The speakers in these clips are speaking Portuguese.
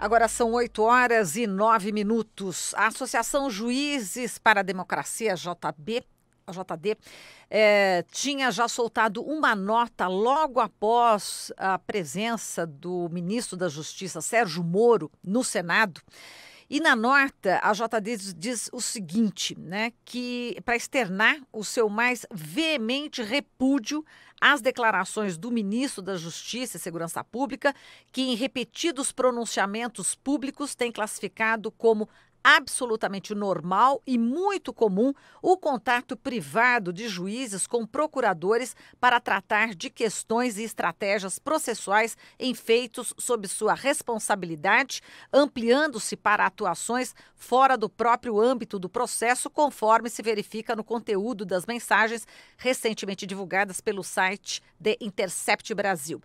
Agora são 8h09. A Associação Juízes para a Democracia, a JD, tinha já soltado uma nota logo após a presença do ministro da Justiça, Sérgio Moro, no Senado. E na nota, a JD diz o seguinte, né, que para externar o seu mais veemente repúdio às declarações do ministro da Justiça e Segurança Pública, que em repetidos pronunciamentos públicos tem classificado como absolutamente normal e muito comum o contato privado de juízes com procuradores para tratar de questões e estratégias processuais em feitos sob sua responsabilidade, ampliando-se para atuações fora do próprio âmbito do processo, conforme se verifica no conteúdo das mensagens recentemente divulgadas pelo site The Intercept Brasil.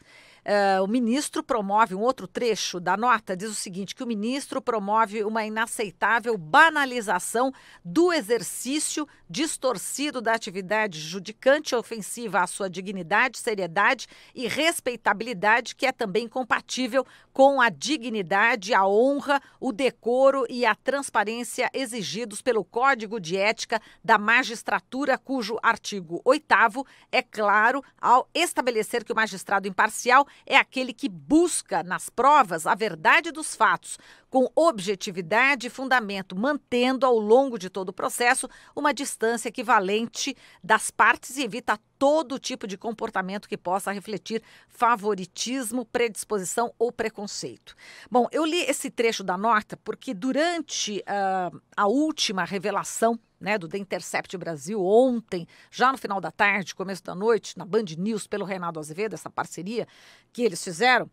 O ministro promove um outro trecho da nota, diz o seguinte, que o ministro promove uma inaceitável banalização do exercício distorcido da atividade judicante ofensiva à sua dignidade, seriedade e respeitabilidade, que é também compatível com a dignidade, a honra, o decoro e a transparência exigidos pelo Código de Ética da Magistratura, cujo artigo 8º é claro ao estabelecer que o magistrado imparcial é aquele que busca nas provas a verdade dos fatos, com objetividade e fundamento, mantendo ao longo de todo o processo uma distância equivalente das partes e evita todo tipo de comportamento que possa refletir favoritismo, predisposição ou preconceito. Bom, eu li esse trecho da nota porque durante a última revelação, né, do The Intercept Brasil, ontem, já no final da tarde, começo da noite, na Band News, pelo Reinaldo Azevedo, essa parceria que eles fizeram,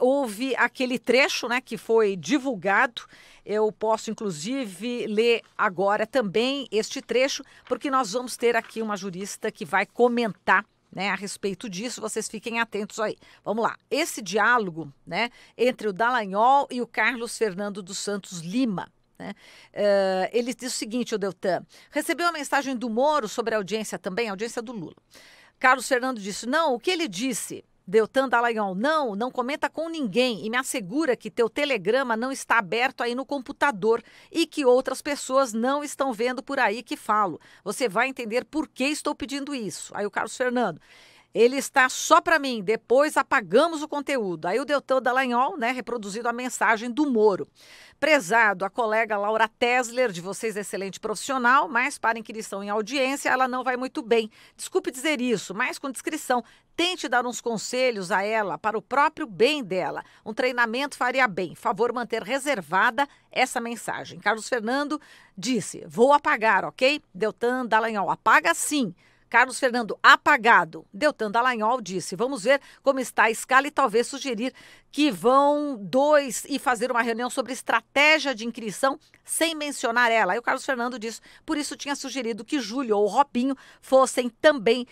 houve aquele trecho, né, que foi divulgado. Eu posso, inclusive, ler agora também este trecho, porque nós vamos ter aqui uma jurista que vai comentar, né, a respeito disso. Vocês fiquem atentos aí. Vamos lá. Esse diálogo, né, entre o Dallagnol e o Carlos Fernando dos Santos Lima, né? Ele diz o seguinte, o Deltan, recebeu a mensagem do Moro sobre a audiência também, a audiência do Lula. Carlos Fernando disse, não, o que ele disse? Deltan Dallagnol, não comenta com ninguém e me assegura que teu telegrama não está aberto aí no computador e que outras pessoas não estão vendo por aí que falo. Você vai entender por que estou pedindo isso. Aí o Carlos Fernando, ele está só para mim, depois apagamos o conteúdo. Aí o Deltan Dallagnol, né, reproduzindo a mensagem do Moro. Prezado, a colega Laura Tesler, de vocês excelente profissional, mas para inquirição em audiência, ela não vai muito bem. Desculpe dizer isso, mas com discrição. Tente dar uns conselhos a ela para o próprio bem dela. Um treinamento faria bem. Favor manter reservada essa mensagem. Carlos Fernando disse, vou apagar, ok? Deltan Dallagnol, apaga sim. Carlos Fernando, apagado. Deltan Dallagnol disse, vamos ver como está a escala e talvez sugerir que vão dois e fazer uma reunião sobre estratégia de inquirição sem mencionar ela. Aí o Carlos Fernando disse, por isso tinha sugerido que Júlio ou Robinho fossem também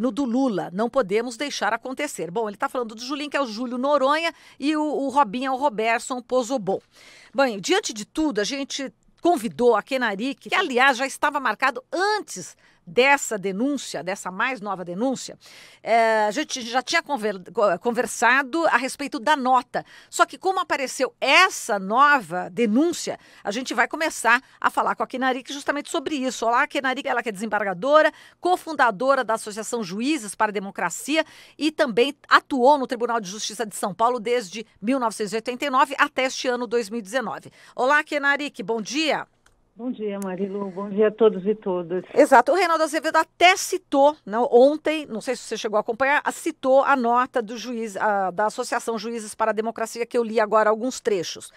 no do Lula. Não podemos deixar acontecer. Bom, ele está falando do Julinho, que é o Júlio Noronha, e o Robinho é o Roberson Pozzobon. Bem, diante de tudo, a gente convidou a Kenarik, que aliás já estava marcado antes dessa denúncia, dessa mais nova denúncia. A gente já tinha conversado a respeito da nota, só que como apareceu essa nova denúncia, a gente vai começar a falar com a Kenarik justamente sobre isso. Olá, Kenarik, ela que é desembargadora, cofundadora da Associação Juízes para a Democracia e também atuou no Tribunal de Justiça de São Paulo desde 1989 até este ano 2019. Olá, Kenarik, bom dia. Bom dia, Marilu. Bom dia a todos e todas. Exato. O Reinaldo Azevedo até citou, né, ontem, não sei se você chegou a acompanhar, citou a nota do juiz, da Associação Juízes para a Democracia, que eu li agora alguns trechos.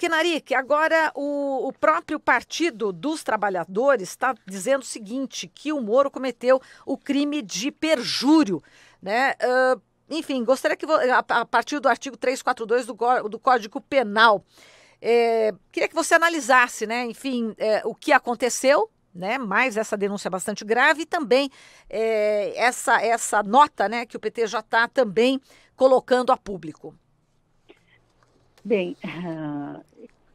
Kenarik, agora o próprio Partido dos Trabalhadores está dizendo o seguinte, que o Moro cometeu o crime de perjúrio, né? Enfim, gostaria que, a partir do artigo 342 do Código Penal, queria que você analisasse, né, enfim, o que aconteceu, né, mais essa denúncia bastante grave e também essa nota, né, que o PT já está também colocando a público. Bem,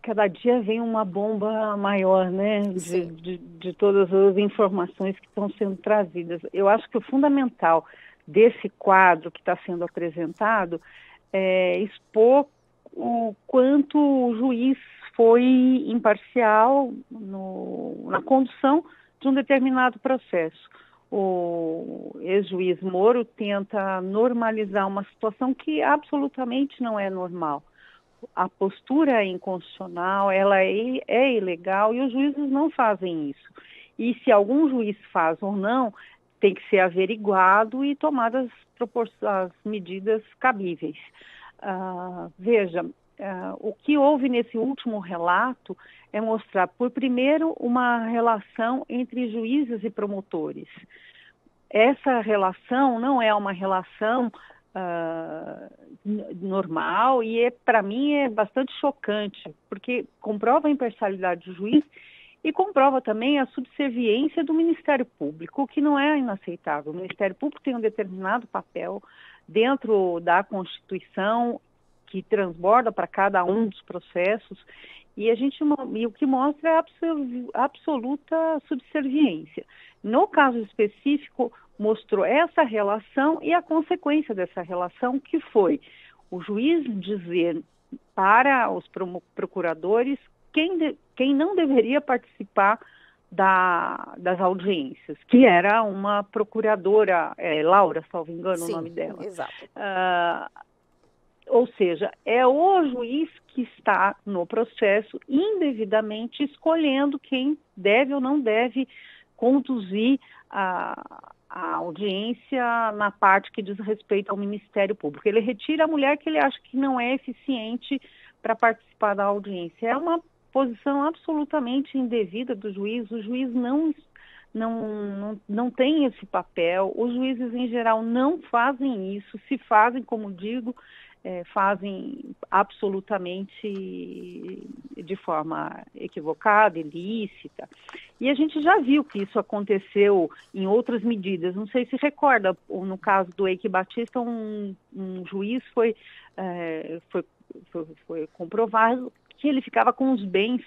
cada dia vem uma bomba maior, né, de todas as informações que estão sendo trazidas. Eu acho que o fundamental desse quadro que está sendo apresentado é expor o quanto o juiz foi imparcial na condução de um determinado processo. O ex-juiz Moro tenta normalizar uma situação que absolutamente não é normal. A postura é inconstitucional, ela é ilegal e os juízes não fazem isso. E se algum juiz faz ou não, tem que ser averiguado e tomadas as medidas cabíveis. O que houve nesse último relato é mostrar, por primeiro, uma relação entre juízes e promotores. Essa relação não é uma relação normal e, para mim, é bastante chocante, porque comprova a imparcialidade do juiz e comprova também a subserviência do Ministério Público, o que não é inaceitável. O Ministério Público tem um determinado papel dentro da Constituição que transborda para cada um dos processos e o que mostra é a absoluta subserviência. No caso específico, mostrou essa relação e a consequência dessa relação, que foi o juiz dizer para os procuradores quem não deveria participar das audiências, que era uma procuradora, Laura, salvo engano, sim, o nome dela. Exato. Ou seja, é o juiz que está no processo indevidamente escolhendo quem deve ou não deve conduzir a audiência na parte que diz respeito ao Ministério Público. Ele retira a mulher que ele acha que não é eficiente para participar da audiência. É uma posição absolutamente indevida do juiz. O juiz não tem esse papel. Os juízes, em geral, não fazem isso. Se fazem, como digo, fazem absolutamente de forma equivocada, ilícita. E a gente já viu que isso aconteceu em outras medidas. Não sei se recorda, no caso do Eike Batista, um juiz foi comprovado que ele ficava com os bens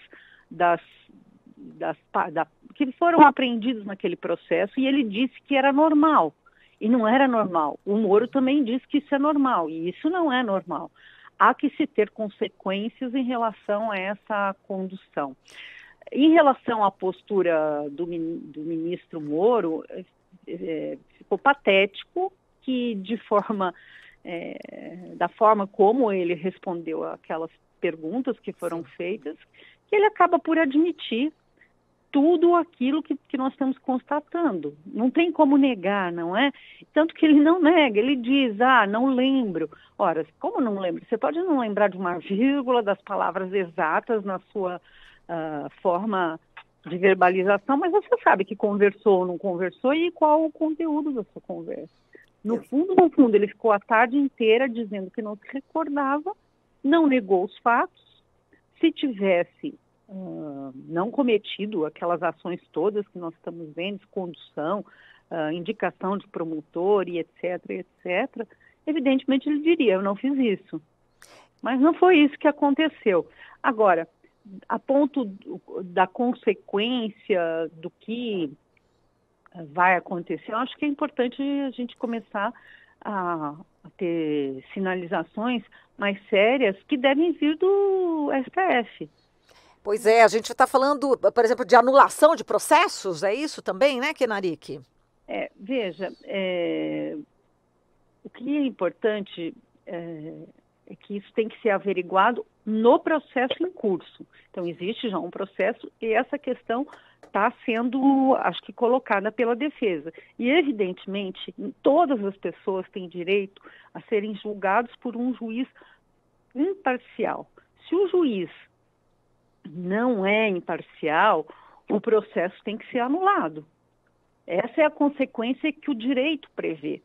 que foram apreendidos naquele processo e ele disse que era normal. E não era normal. O Moro também disse que isso é normal. E isso não é normal. Há que se ter consequências em relação a essa condução. Em relação à postura do ministro Moro, ficou patético que da forma como ele respondeu aquelas perguntas que foram feitas, que ele acaba por admitir tudo aquilo que nós estamos constatando. Não tem como negar, não é? Tanto que ele não nega, ele diz, não lembro. Ora, como não lembro? Você pode não lembrar de uma vírgula, das palavras exatas na sua forma de verbalização, mas você sabe que conversou ou não conversou e qual o conteúdo da sua conversa. No fundo, ele ficou a tarde inteira dizendo que não se recordava, não negou os fatos. Se tivesse não cometido aquelas ações todas que nós estamos vendo, condução, indicação de promotor e etc., evidentemente ele diria, eu não fiz isso. Mas não foi isso que aconteceu. Agora, a ponto da consequência do que vai acontecer, eu acho que é importante a gente começar a ter sinalizações mais sérias que devem vir do STF. Pois é, a gente está falando, por exemplo, de anulação de processos, é isso também, né, Kenarik? O que é importante é que isso tem que ser averiguado no processo em curso. Então, existe já um processo e essa questão está sendo, acho que, colocada pela defesa. E, evidentemente, todas as pessoas têm direito a serem julgadas por um juiz imparcial. Se o juiz não é imparcial, o processo tem que ser anulado. Essa é a consequência que o direito prevê.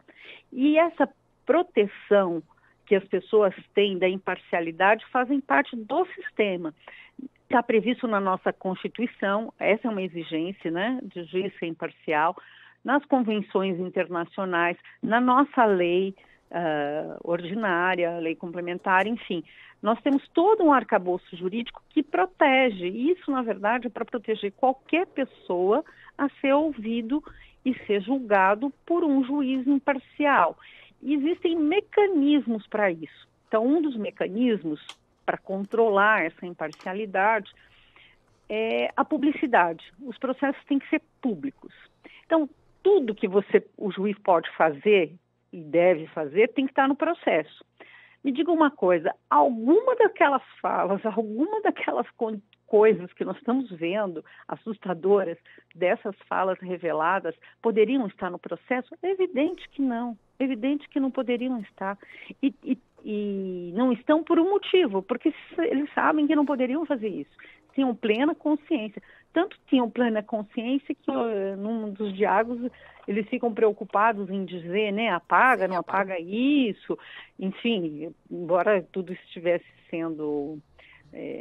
E essa proteção que as pessoas têm da imparcialidade fazem parte do sistema. Está previsto na nossa Constituição, essa é uma exigência, né, de juiz ser imparcial, nas convenções internacionais, na nossa lei ordinária, lei complementar, enfim. Nós temos todo um arcabouço jurídico que protege, e isso, na verdade, é para proteger qualquer pessoa a ser ouvido e ser julgado por um juiz imparcial. E existem mecanismos para isso. Então, um dos mecanismos para controlar essa imparcialidade, é a publicidade. Os processos têm que ser públicos. Então, tudo que o juiz pode fazer e deve fazer tem que estar no processo. Me diga uma coisa, alguma daquelas falas, alguma daquelas coisas que nós estamos vendo, assustadoras, dessas falas reveladas, poderiam estar no processo? É evidente que não. É evidente que não poderiam estar. E não estão por um motivo, porque eles sabem que não poderiam fazer isso. Tinham plena consciência. Tanto tinham plena consciência que num dos diálogos eles ficam preocupados em dizer, né, apaga, não apaga isso. Enfim, embora tudo estivesse sendo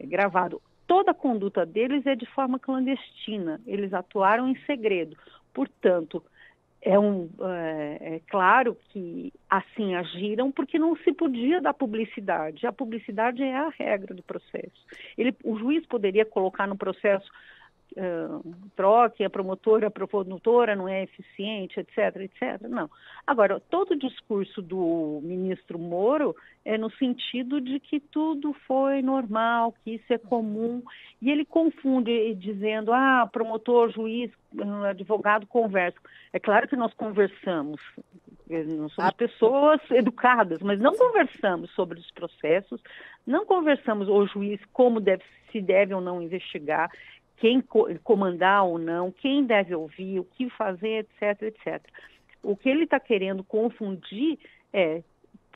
gravado. Toda a conduta deles é de forma clandestina. Eles atuaram em segredo. Portanto, é claro que assim agiram porque não se podia dar publicidade. A publicidade é a regra do processo. O juiz poderia colocar no processo troque, a promotora, a promotora não é eficiente, etc, etc. Não. Agora, todo o discurso do ministro Moro é no sentido de que tudo foi normal, que isso é comum, e ele confunde dizendo, promotor, juiz, advogado, conversa. É claro que nós conversamos, nós somos pessoas educadas, mas não conversamos sobre os processos, não conversamos o juiz como se deve ou não investigar, quem comandar ou não, quem deve ouvir, o que fazer, etc, etc. O que ele está querendo confundir é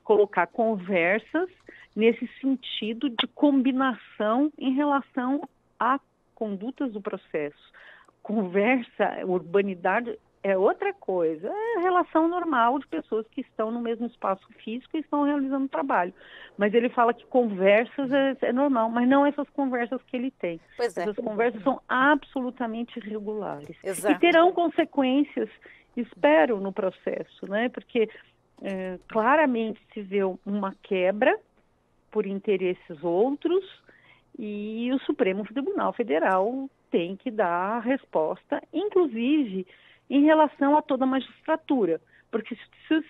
colocar conversas nesse sentido de combinação em relação a condutas do processo. Conversa, urbanidade é outra coisa, é a relação normal de pessoas que estão no mesmo espaço físico e estão realizando trabalho. Mas ele fala que conversas é normal, mas não essas conversas que ele tem. Pois é. Essas conversas são absolutamente irregulares. Exato. E terão consequências, espero, no processo, né? Porque claramente se vê uma quebra por interesses outros e o Supremo Tribunal Federal tem que dar resposta, inclusive em relação a toda a magistratura, porque se o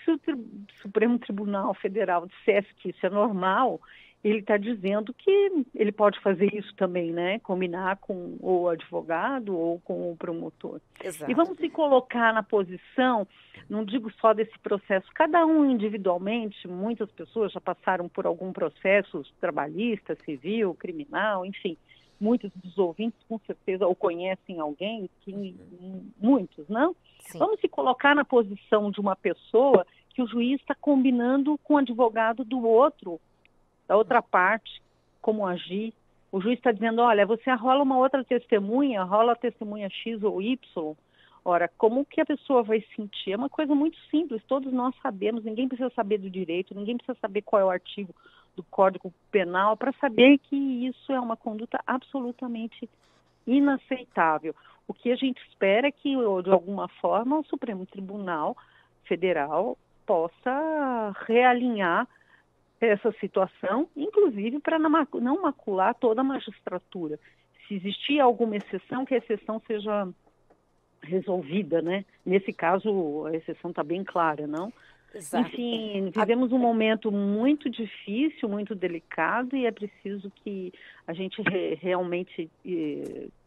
Supremo Tribunal Federal dissesse que isso é normal, ele está dizendo que ele pode fazer isso também, né? Combinar com o advogado ou com o promotor. Exato. E vamos se colocar na posição, não digo só desse processo, cada um individualmente, muitas pessoas já passaram por algum processo trabalhista, civil, criminal, enfim. Muitos dos ouvintes, com certeza, ou conhecem alguém, que, muitos, não? Sim. Vamos se colocar na posição de uma pessoa que o juiz está combinando com o advogado do outro, da outra parte, como agir. O juiz está dizendo, olha, você arrola uma outra testemunha, arrola a testemunha X ou Y. Ora, como que a pessoa vai sentir? É uma coisa muito simples, todos nós sabemos, ninguém precisa saber do direito, ninguém precisa saber qual é o artigo do Código Penal para saber que isso é uma conduta absolutamente inaceitável. O que a gente espera é que, de alguma forma, o Supremo Tribunal Federal possa realinhar essa situação, inclusive para não macular toda a magistratura. Se existir alguma exceção, que a exceção seja resolvida, né? Nesse caso, a exceção está bem clara, não? Exato. Enfim, vivemos um momento muito difícil, muito delicado, e é preciso que a gente realmente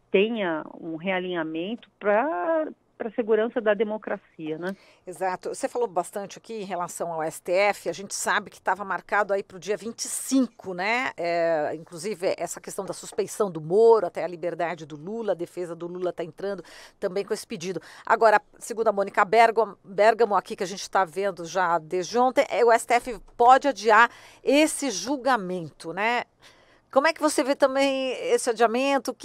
tenha um realinhamento para a segurança da democracia, né? Exato. Você falou bastante aqui em relação ao STF, a gente sabe que estava marcado aí para o dia 25, né? Inclusive, essa questão da suspeição do Moro, até a liberdade do Lula, a defesa do Lula está entrando também com esse pedido. Agora, segundo a Mônica Bergamo aqui, que a gente está vendo já desde ontem, o STF pode adiar esse julgamento, né? Como é que você vê também esse adiamento?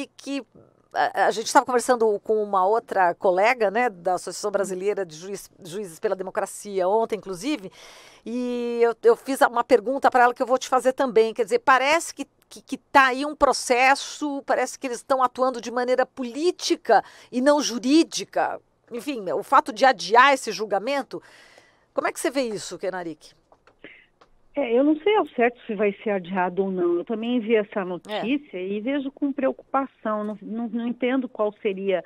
A gente estava conversando com uma outra colega, né, da Associação Brasileira de Juízes pela Democracia ontem, inclusive, e eu fiz uma pergunta para ela que eu vou te fazer também. Quer dizer, parece que está aí um processo, parece que eles estão atuando de maneira política e não jurídica. Enfim, o fato de adiar esse julgamento, como é que você vê isso, Kenarik? Eu não sei ao certo se vai ser adiado ou não. Eu também vi essa notícia e vejo com preocupação. Não entendo qual seria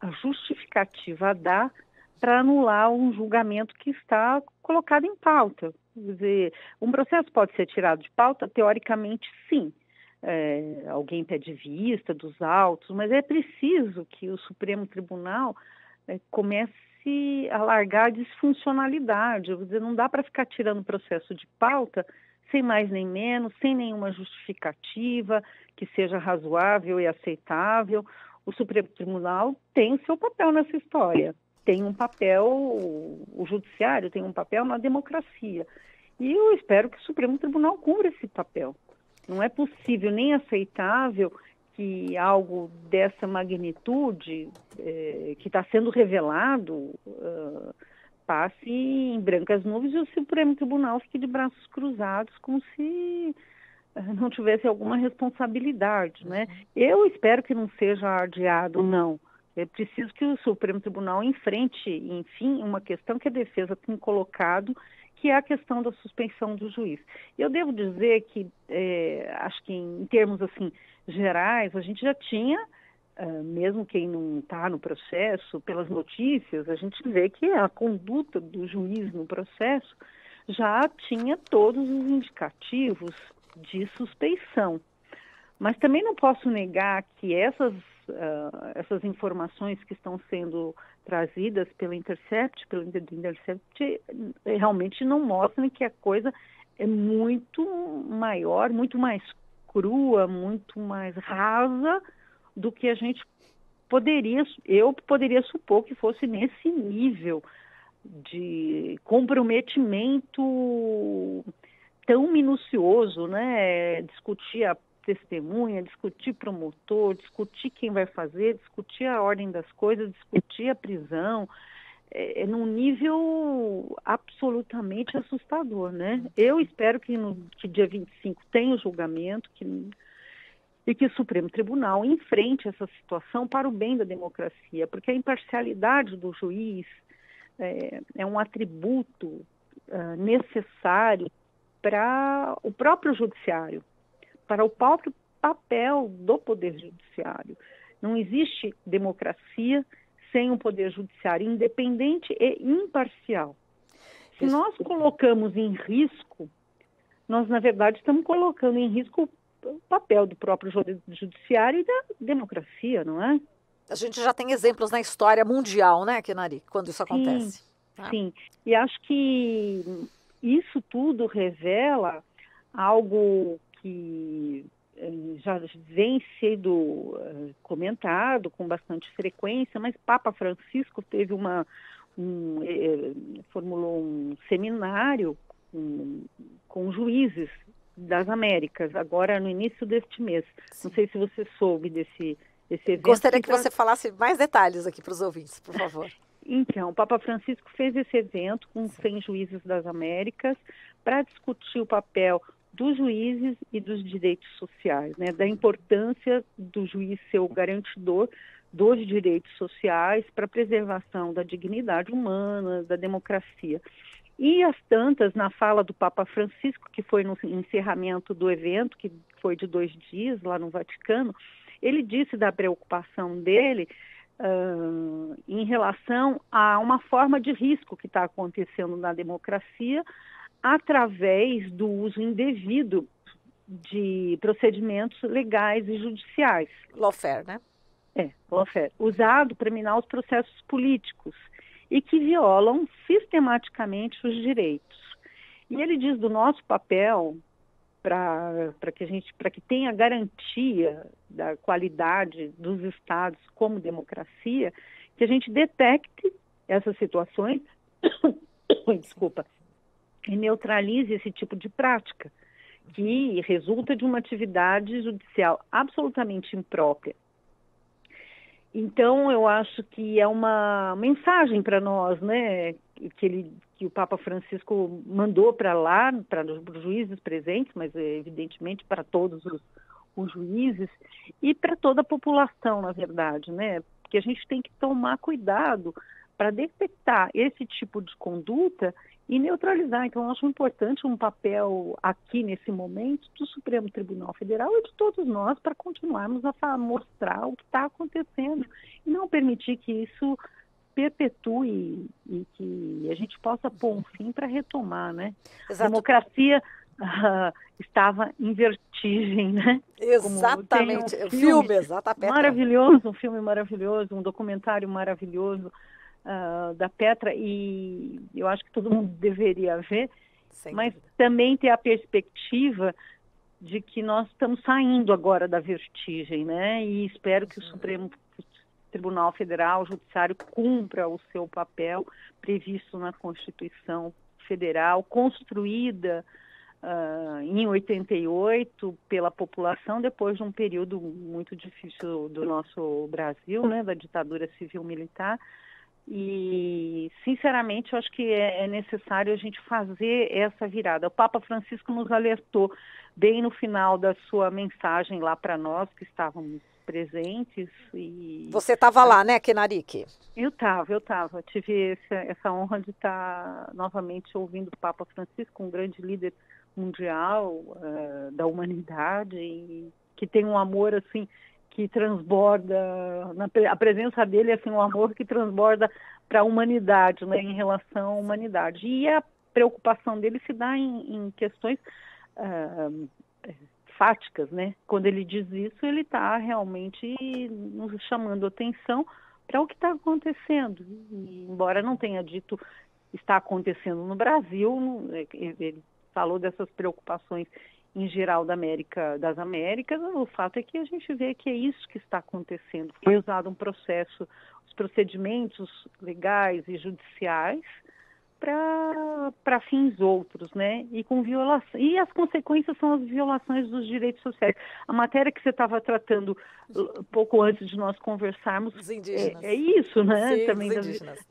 a justificativa a dar para anular um julgamento que está colocado em pauta. Quer dizer, um processo pode ser tirado de pauta? Teoricamente, sim. alguém pede vista dos autos, mas é preciso que o Supremo Tribunal comece a largar a disfuncionalidade. Eu vou dizer, não dá para ficar tirando o processo de pauta sem mais nem menos, sem nenhuma justificativa que seja razoável e aceitável. O Supremo Tribunal tem seu papel nessa história, tem um papel, o Judiciário tem um papel na democracia. E eu espero que o Supremo Tribunal cumpra esse papel. Não é possível nem aceitável que algo dessa magnitude que está sendo revelado passe em brancas nuvens e o Supremo Tribunal fique de braços cruzados como se não tivesse alguma responsabilidade, né? Eu espero que não seja adiado, não. É preciso que o Supremo Tribunal enfrente, enfim, uma questão que a defesa tem colocado, que é a questão da suspensão do juiz. Eu devo dizer que, acho que em termos assim, gerais, a gente já tinha, mesmo quem não está no processo, pelas notícias, a gente vê que a conduta do juiz no processo já tinha todos os indicativos de suspeição. Mas também não posso negar que essas informações que estão sendo trazidas pelo Intercept, realmente não mostram que a coisa é muito maior, muito mais crua, muito mais rasa do que a gente poderia supor que fosse nesse nível de comprometimento tão minucioso, né? Discutir a testemunha, discutir promotor, discutir quem vai fazer, discutir a ordem das coisas, discutir a prisão, num nível absolutamente assustador, né? Eu espero que dia 25 tenha o julgamento e que o Supremo Tribunal enfrente essa situação para o bem da democracia, porque a imparcialidade do juiz é um atributo necessário para o próprio judiciário, para o próprio papel do Poder Judiciário. Não existe democracia sem um Poder Judiciário independente e imparcial. Se nós colocamos em risco, nós, na verdade, estamos colocando em risco o papel do próprio Judiciário e da democracia, não é? A gente já tem exemplos na história mundial, né, Kenarik, quando isso acontece. Sim. E acho que isso tudo revela algo que já vem sendo comentado com bastante frequência, mas Papa Francisco teve formulou um seminário com juízes das Américas, agora no início deste mês. Sim. Não sei se você soube desse evento. Gostaria que você falasse mais detalhes aqui para os ouvintes, por favor. Então, o Papa Francisco fez esse evento com 100 juízes das Américas para discutir o papel dos juízes e dos direitos sociais, né? Da importância do juiz ser o garantidor dos direitos sociais para a preservação da dignidade humana, da democracia. E às tantas, na fala do Papa Francisco, que foi no encerramento do evento, que foi de 2 dias lá no Vaticano, ele disse da preocupação dele em relação a uma forma de risco que está acontecendo na democracia, através do uso indevido de procedimentos legais e judiciais. Lawfare, né? Lawfare. Usado para minar os processos políticos e que violam sistematicamente os direitos. E ele diz do nosso papel para que tenha garantia da qualidade dos estados como democracia, que a gente detecte essas situações, desculpa, e neutralize esse tipo de prática, que resulta de uma atividade judicial absolutamente imprópria. Então, eu acho que é uma mensagem para nós, né, que o Papa Francisco mandou para lá, para os juízes presentes, mas evidentemente para todos os juízes e para toda a população, na verdade, né, porque a gente tem que tomar cuidado para detectar esse tipo de conduta e neutralizar. Então, eu acho importante um papel aqui, nesse momento, do Supremo Tribunal Federal e de todos nós para continuarmos a mostrar o que está acontecendo e não permitir que isso perpetue e que a gente possa pôr um fim para retomar, né? Exato. A democracia estava em vertigem, né? Exatamente, um filme exatamente. Maravilhoso, um filme maravilhoso, um documentário maravilhoso da Petra, e eu acho que todo mundo deveria ver, mas também ter a perspectiva de que nós estamos saindo agora da vertigem, né? E espero que o Supremo Tribunal Federal, o Judiciário, cumpra o seu papel previsto na Constituição Federal, construída em 88 pela população, depois de um período muito difícil do nosso Brasil, né, da ditadura civil-militar. E, sinceramente, eu acho que é necessário a gente fazer essa virada. O Papa Francisco nos alertou bem no final da sua mensagem lá para nós, que estávamos presentes. E... Você estava lá, né, Kenarik? Eu estava. Tive essa honra de estar novamente ouvindo o Papa Francisco, um grande líder mundial da humanidade, e que tem um amor, assim... que transborda, a presença dele é assim, um amor que transborda para a humanidade, né, em relação à humanidade. E a preocupação dele se dá em questões fáticas, né? Quando ele diz isso, ele está realmente nos chamando atenção para o que está acontecendo. E, embora não tenha dito está acontecendo no Brasil, ele falou dessas preocupações em geral das Américas, o fato é que a gente vê que é isso que está acontecendo. Foi usado um processo, os procedimentos legais e judiciais para fins outros, né? E com violação, e as consequências são as violações dos direitos sociais. A matéria que você estava tratando pouco antes de nós conversarmos é isso, né? Sim, também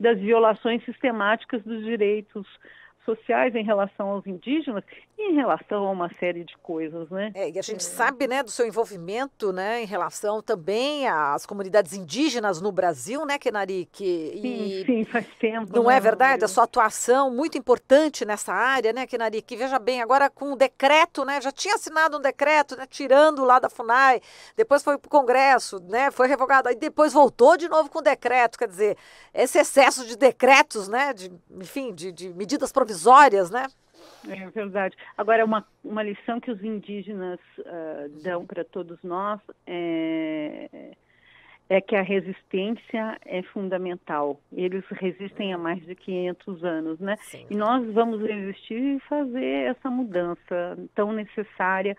das violações sistemáticas dos direitos sociais em relação aos indígenas e em relação a uma série de coisas, né? E a gente sabe, né, do seu envolvimento, né, em relação também às comunidades indígenas no Brasil, né, Kenarik? Sim, faz tempo. Não é verdade? A sua atuação muito importante nessa área, né, Kenarik? Veja bem, agora com o decreto, né, já tinha assinado um decreto, né, tirando lá da Funai, depois foi para o Congresso, né, foi revogado, aí depois voltou de novo com o decreto, quer dizer, esse excesso de decretos, né, de medidas provisórias, né? É verdade. Agora, uma lição que os indígenas dão para todos nós é que a resistência é fundamental. Eles resistem há mais de 500 anos, né? Sim. E nós vamos resistir e fazer essa mudança tão necessária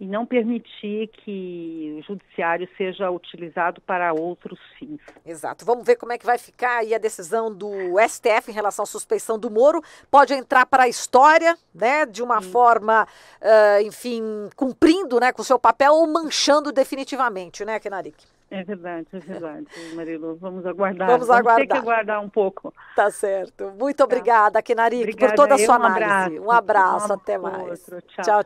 e não permitir que o judiciário seja utilizado para outros fins. Exato. Vamos ver como é que vai ficar aí a decisão do STF em relação à suspeição do Moro. Pode entrar para a história, né, de uma forma, enfim, cumprindo, né, com o seu papel ou manchando definitivamente, né, Kenarik? É verdade, Marilu. Vamos aguardar. Vamos ter que aguardar um pouco. Tá certo. Muito obrigada, Kenarik, por toda a sua análise. Um abraço, até mais. Tchau.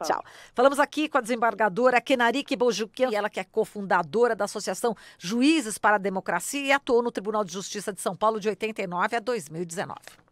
Falamos aqui com a desembargadora Kenarik Boujikian, ela que é cofundadora da Associação Juízes para a Democracia e atuou no Tribunal de Justiça de São Paulo de 89 a 2019.